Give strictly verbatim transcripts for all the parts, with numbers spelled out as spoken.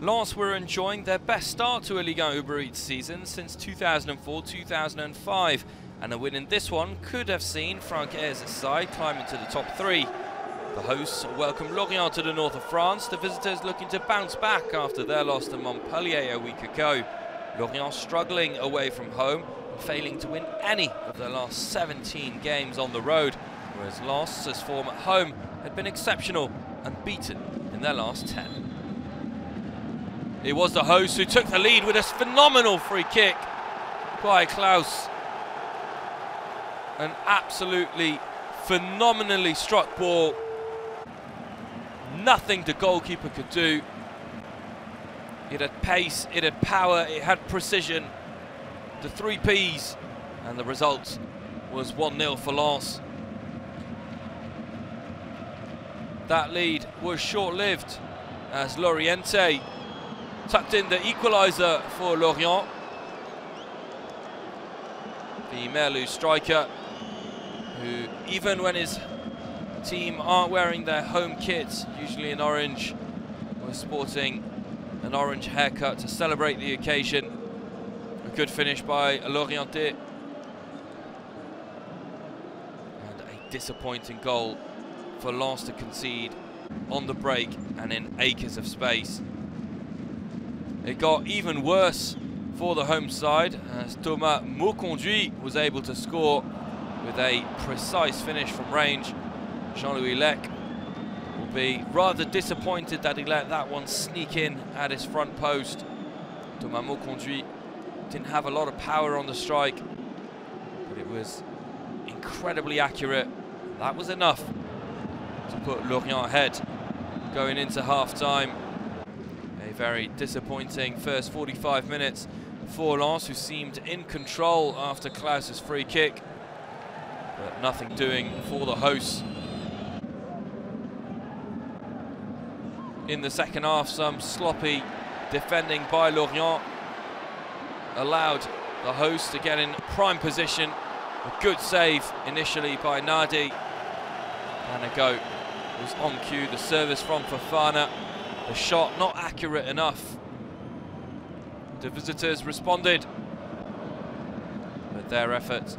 Lens were enjoying their best start to a Ligue one Uber Eats season since two thousand four two thousand five, and a win in this one could have seen Franck Ayres' side climb into the top three. The hosts welcome Lorient to the north of France, the visitors looking to bounce back after their loss to Montpellier a week ago. Lorient struggling away from home, failing to win any of their last seventeen games on the road, whereas Lens's form at home had been exceptional, and beaten in their last ten. It was the hosts who took the lead with a phenomenal free kick by Clauss. An absolutely phenomenally struck ball. Nothing the goalkeeper could do. It had pace, it had power, it had precision. The three Ps, and the result was one nil for Lens. That lead was short-lived as Lorient tucked in the equaliser for Lorient. The Merlu striker, who even when his team aren't wearing their home kits, usually in orange, was sporting an orange haircut to celebrate the occasion. Good finish by Lorientais, and a disappointing goal for Lens to concede on the break and in acres of space. It got even worse for the home side as Thomas Monconduit was able to score with a precise finish from range. Jean-Louis Leca will be rather disappointed that he let that one sneak in at his front post. Thomas Monconduit didn't have a lot of power on the strike, but it was incredibly accurate. That was enough to put Lorient ahead going into half-time. A very disappointing first forty-five minutes for Lens, who seemed in control after Clauss's free kick, but nothing doing for the hosts. In the second half, some sloppy defending by Lorient allowed the host to get in prime position. A good save initially by Nadi, and a go was on cue. The service from Fofana, the shot not accurate enough. The visitors responded, but their effort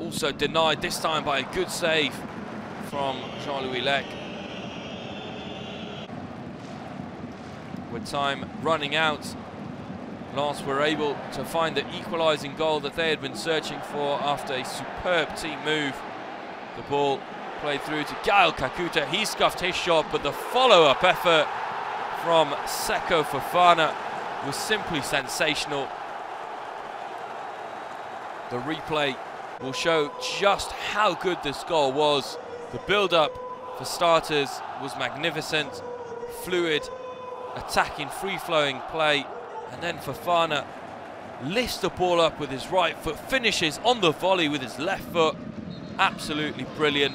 also denied, this time by a good save from Jean-Louis Leca. With time running out, Lens were able to find the equalising goal that they had been searching for after a superb team move. The ball played through to Gaël Kakuta. He scuffed his shot, but the follow-up effort from Seko Fofana was simply sensational. The replay will show just how good this goal was. The build-up, for starters, was magnificent, fluid, attacking, free-flowing play. And then Fofana lifts the ball up with his right foot, finishes on the volley with his left foot. Absolutely brilliant.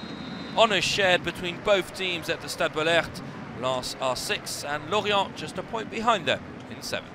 Honours shared between both teams at the Stade Bollert. Lens are six and Lorient just a point behind them in seven.